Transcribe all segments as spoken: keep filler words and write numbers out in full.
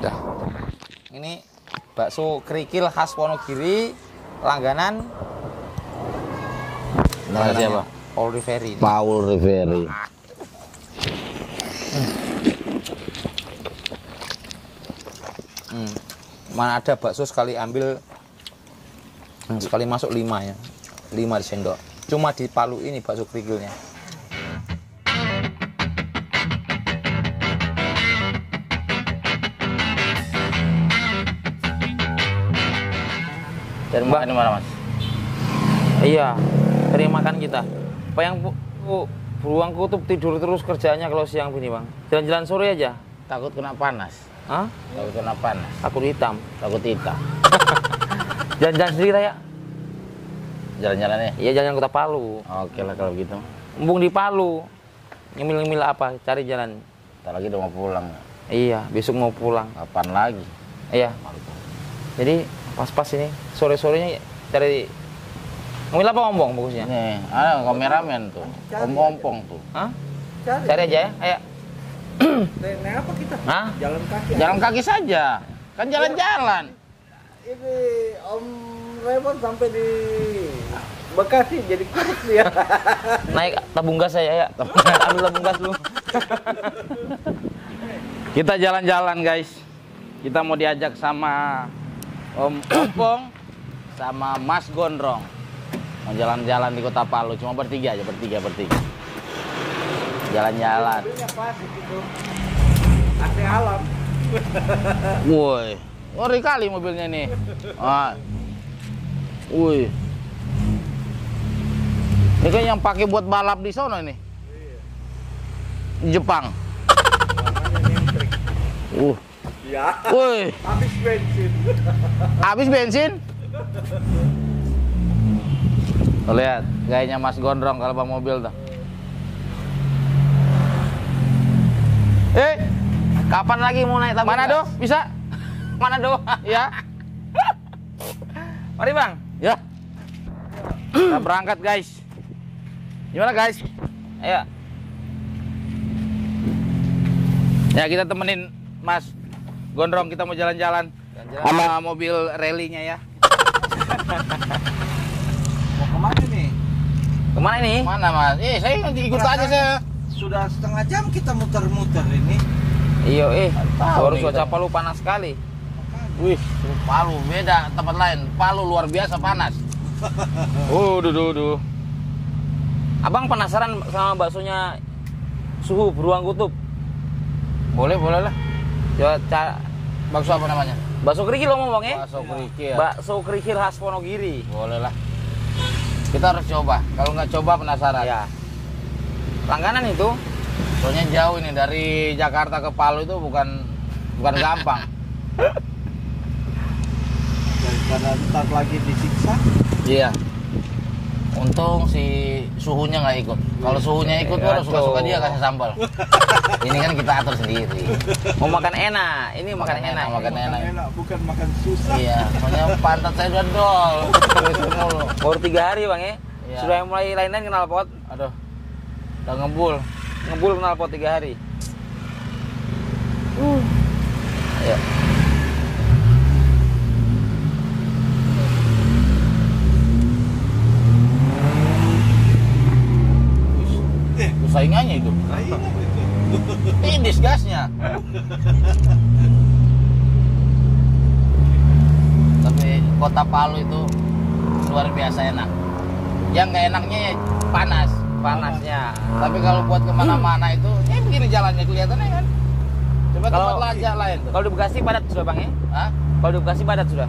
Dah. Ini bakso kerikil khas Wonogiri, langganan. Langganan siapa? Paul Rivery. Paul Rivery. Hmm. Mana ada bakso sekali ambil hmm. sekali masuk lima ya, lima di sendok. Cuma di Palu ini bakso kerikilnya. Dari Mbak ini mana, Mas? Iya, dari makan kita. Pak yang bu, bu, beruang kutub tidur terus kerjaannya kalau siang begini, Bang. Jalan-jalan sore aja. Takut kena panas. Hah? Takut kena panas. Takut hitam. Takut hitam. Jalan-jalan sendiri ya? Jalan-jalan ya? Iya, jalan-jalan kota Palu. Oke lah kalau begitu. Mumpung di Palu. Nyemil-nyemil apa? Cari jalan. Ntar lagi udah mau pulang. Iya, besok mau pulang. Kapan lagi? Iya. Jadi pas-pas ini sore-sorenya cari. Ngomil apa ompong bagusnya? Nih, ada kameramen tuh. Ompong-ompong tuh. Hah? Cari, cari aja ya. Ayo. Naik apa kita? Hah? Jalan kaki. Jalan aja. Kaki saja. Kan jalan-jalan. Ini Om Raymond sampai di Bekasi jadi kurus ya. Naik tabung gas saya ya. Ambil tabung gas dulu. Kita jalan-jalan, guys. Kita mau diajak sama Om Ompong sama Mas Gondrong. Mau jalan-jalan di kota Palu, cuma bertiga aja, bertiga, bertiga. Jalan-jalan. Asli alam. Woi, ngeri kali mobilnya nih. Ah. Woi. Ini kan yang pakai buat balap di sono nih. Jepang. Uh. Ya. Woi. Habis bensin. Habis bensin? Lihat gayanya Mas Gondrong kalau bang mobil tuh. Eh, kapan lagi mau naik tabung? Mana do? Bisa? Mana do? Ya. Mari bang. Ya. Kita berangkat guys. Gimana guys? Ayo. Ya kita temenin Mas Gondrong, kita mau jalan-jalan sama mobil rally-nya ya. Kemana nih? Kemana ini? Kemana mas? Eh saya ikut aja saya. Sudah setengah jam kita muter-muter ini. Iya eh. Baru cuaca Palu panas sekali. Wih, Palu beda tempat lain. Palu luar biasa panas. Oh, duh, duh, duh. Abang penasaran sama baksonya suhu beruang kutub? Boleh, boleh lah. Coba cara bakso apa namanya? Bakso kerikil lo ngomong ya? Bakso kerikil. Bakso kerikil khas Wonogiri. Boleh lah. Kita harus coba, kalau nggak coba penasaran ya. Langganan itu soalnya jauh ini, dari Jakarta ke Palu itu bukan bukan gampang. Daripada ntar lagi disiksa. Iya, untung si suhunya nggak ikut. Kalau suhunya ikut harus suka-suka dia kasih sambal. Ini kan kita atur sendiri. Mau makan enak, ini makan, makan enak, enak, makan enak. Enak, bukan makan susah. Iya, soalnya pantat saya udah dol. Baru tiga hari bang ya. Iya. Sudah mulai lain-lain knalpot. Aduh, udah ngebul, ngebul knalpot tiga hari. Uh, ya. Saingannya itu. Ini gasnya. Tapi kota Palu itu luar biasa enak. Yang nggak enaknya ya panas, panasnya. Tapi kalau buat kemana-mana itu, ya begini jalannya kelihatannya kan. Coba tempat laja lain. Kalau di Bekasi padat sudah bang ya? Hah? Kalau di Bekasi padat sudah.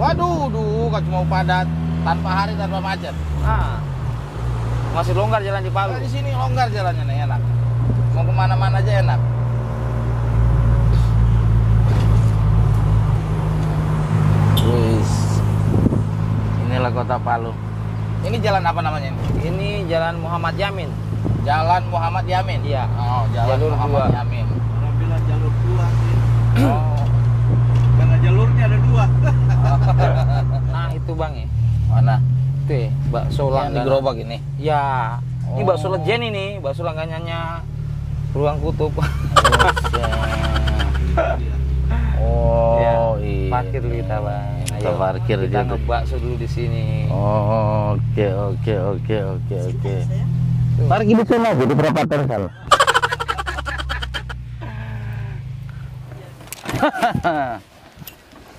Waduh, duh, kan cuma padat tanpa hari tanpa macet. Ah. Masih longgar jalan di Palu. Nah, di sini longgar jalannya nih, enak. Mau kemana-mana aja enak. Wis. Inilah kota Palu. Ini jalan apa namanya ini? Ini Jalan Muhammad Yamin. Jalan Muhammad Yamin. Iya. Oh, Jalan jalur Muhammad dua. Yamin. Orang bilang jalur dua sih. Oh. Karena jalurnya ada dua. Nah itu bang ya. Mana? Tuh, bakso yang di gerobak ini. Ya, oh. Ini bakso legend ini, bakso langganannya beruang kutub. Oh, parkir dulu kita, Bang. Ayo, parkir kita ngebakso dulu di sini. Oh, oke oke oke oke oke. Parkir di sana gitu berapa terkal.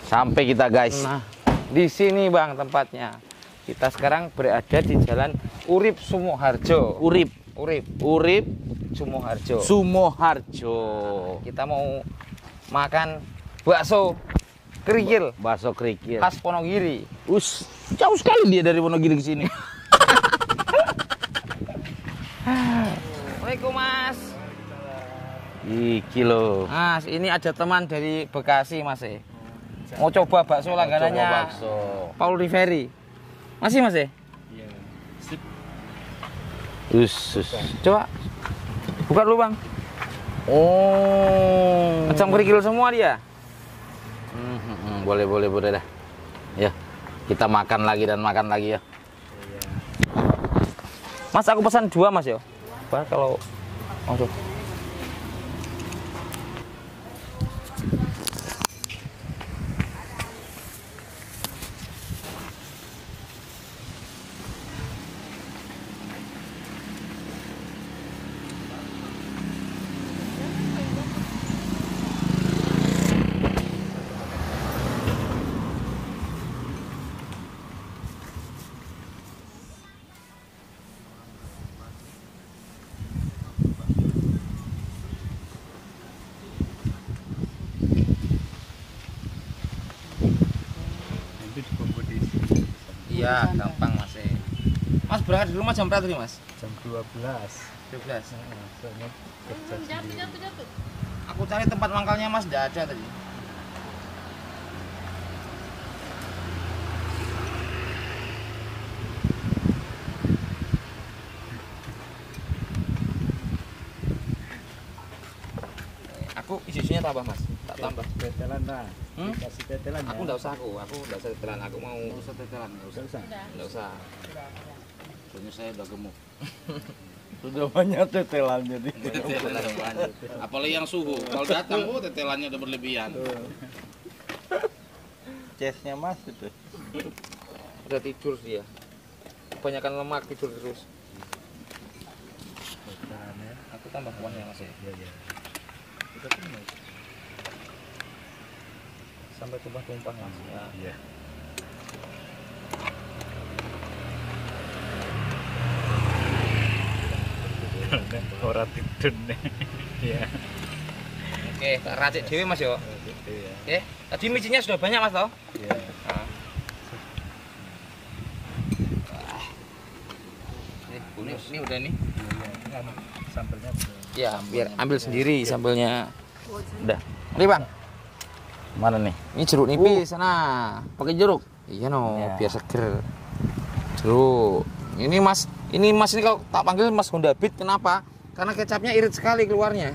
Sampai kita, guys. Nah, di sini, Bang, tempatnya. Kita sekarang berada di Jalan Urip Sumoharjo. Urip, Urip, Urip Sumoharjo. Sumoharjo. Nah, kita mau makan bakso kerikil, bakso kerikil khas Wonogiri. Us, jauh sekali dia dari Wonogiri ke sini. Assalamualaikum, Mas. Iki loh. Mas, ini ada teman dari Bekasi, Mas. Mau coba bakso langganannya Paul Rivery. Masih, Mas? Iya. Sip. Us, us. Coba. Buka dulu, Bang. Oh. Macam kerikil semua dia. Hmm, hmm, hmm. Boleh, boleh, boleh dah. Ya. Kita makan lagi dan makan lagi ya. Mas, aku pesan dua, Mas, ya. Apa kalau langsung. Ya, gampang, Mas. Mas berangkat di rumah jam berapa tadi, Mas? Jam dua belas. dua belas. Heeh. Aku cari tempat mangkalnya, Mas, enggak ada tadi. Aku isi-isinya tambah, Mas. Tak tambah. Betelan, Mas. Hmm? Kasih tetelan, aku enggak ya? Usah aku, aku enggak usah tetelan, aku mau usah tetelan, enggak usah. Enggak usah. Soalnya saya udah gemuk. Sudah banyak tetelan jadi. Tetelan banyak. Apalagi yang suhu, kalau datang oh tetelannya udah berlebihan. Chestnya Mas itu. Udah tidur dia. Kebanyakan lemak tidur terus. Aku tambah kuahnya, Mas. Iya, iya. Kita tuh sampai tumpah-tumpah langsung ya. Iya. Ora tidune. Iya. Oke, tak racik dhewe, Mas, yo. Oke. Tadi micinnya sudah banyak, Mas, toh? Iya. Nah. Nih, ini, ini udah nih. Iya, sampelnya. Iya, biar ambil sendiri sampelnya. Udah. Mari, Bang. Mana nih? Ini jeruk nipis, sana. Pakai jeruk. Iya no, ya. Biasa seger. Jeruk. Ini Mas, ini Mas ini kalau tak panggil Mas Honda Beat kenapa? Karena kecapnya irit sekali keluarnya.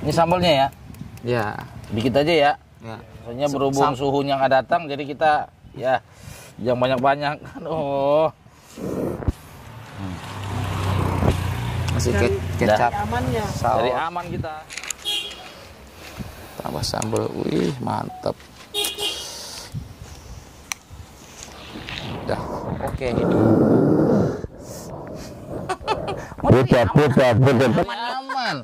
Ini sambalnya ya? Ya. Dikit aja ya. Ya. Soalnya berhubung Sam suhunya nggak datang, jadi kita ya yang banyak-banyak. Oh. Hmm. Masih ke kecap. Dari aman, ya. Dari aman kita. Tambah sambal, wih mantap. Udah, oke. Pucat, pucat, pucat. Aman.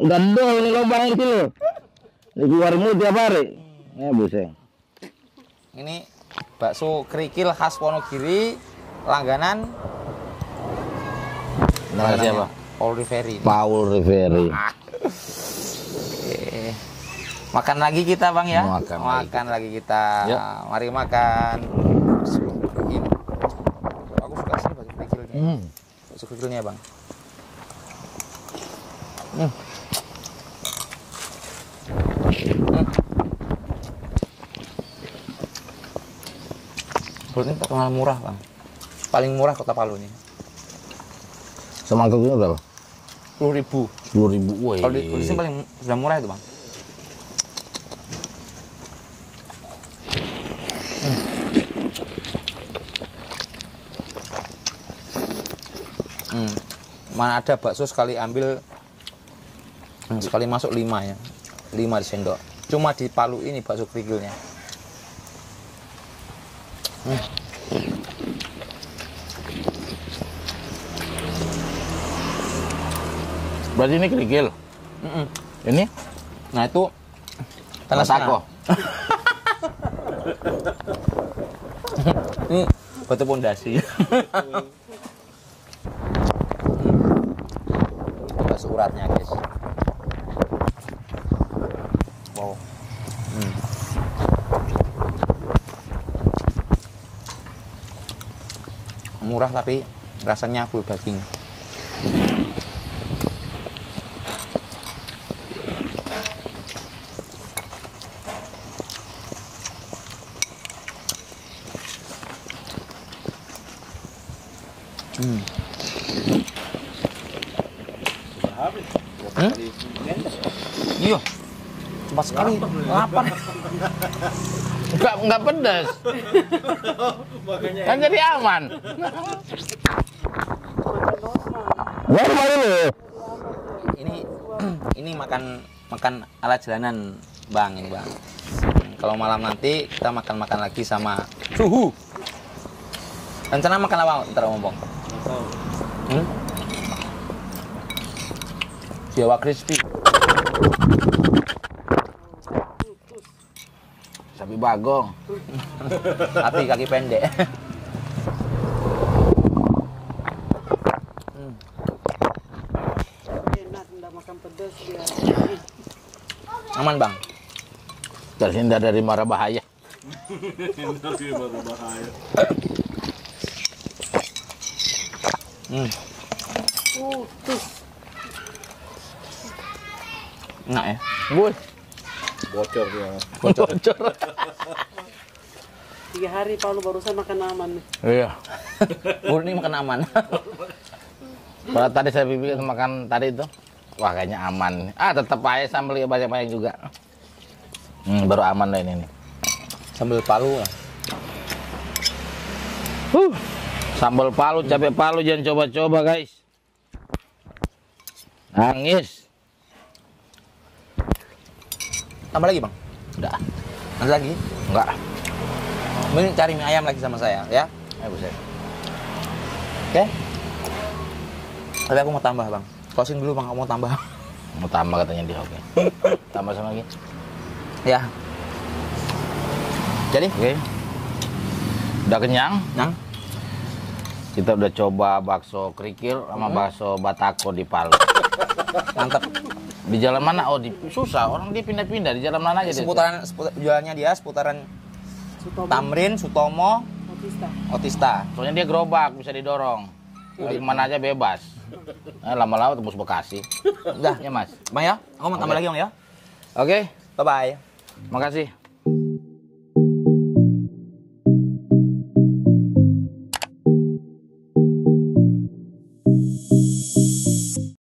Gandol ini lubang ini loh. Lagi warung tiap hari. Ya buseng. Ini bakso kerikil khas Wonogiri, langganan. Nama siapa? Paul Rivery. Paul Rivery. Makan lagi kita, Bang, ya. Makan, makan lagi kita. Ya. Mari makan. Aku suka sih bakso kerikilnya. Hmm. Bakso kerikilnya, Bang. Hmm. Hmm. Perutnya terkenal murah, Bang. Paling murah kota Palu nih. Semangkuknya berapa? sepuluh ribu. sepuluh ribu. Woi. Kalau di sini paling sudah murah itu, Bang. Hmm. Mana ada bakso sekali ambil sekali masuk lima ya, lima di sendok. Cuma di Palu ini bakso kerikilnya. Hmm. Berarti ini kerikil. Mm -mm. Ini, nah itu tanah sako. Ini batu pondasi. Suratnya guys. Wow. Hmm. Murah tapi rasanya full daging. Hmm. Hmm? Iya, cepat sekali. Lapar. Enggak enggak pedas. Kan jadi aman. Ini ini makan makan ala jalanan, Bang, ini, Bang. Kalau malam nanti kita makan-makan lagi sama suhu. Rencana makan apa ntar ngomong? Hmm? Jawa crispy. Sapi bagong. Tapi kaki pendek. Hmm. Enak, enggak makan pedas dia. Aman, Bang. Terhindar dari mara bahaya. Terhindar dari mara bahaya. Hmm. Putus. Enak ya? Bul. Bocor dia. Bocor. Bocor. Tiga hari Palu barusan makan aman nih. Iya. Murni makan aman. Kalau tadi saya bikin makan tadi itu, wah kayaknya aman. Ah tetap aja sambal ya banyak-banyak juga. Hmm, baru aman lah ini nih. Sambal Palu. Lah. Huh. Sambal Palu, cabai Palu jangan coba-coba guys. Nangis. Tambah lagi, Bang? Udah. Ada lagi? Enggak. Mending cari mie ayam lagi sama saya, ya? Ayo, Bu. Oke? Tapi aku mau tambah, Bang. Closing dulu, Bang. Aku mau tambah. Mau tambah katanya dia, oke. Tambah sama lagi. Ya. Jadi? Oke. Udah kenyang? Nang? Kita udah coba bakso kerikil sama hmm. bakso batako di Palu. Mantap. Di jalan mana? Oh, di, susah. Orang dia pindah-pindah. Di jalan mana aja dia? Seputaran, seputar, jalannya dia seputaran Sutomo. Tamrin, Sutomo, Otista. Otista. Soalnya dia gerobak, bisa didorong. Udah kemana aja bebas. Lama-lama nah, tembus Bekasi. Udah, ya Mas. Bang ya, aku mau tambah lagi Bang ya. Oke, okay. Bye-bye. Makasih.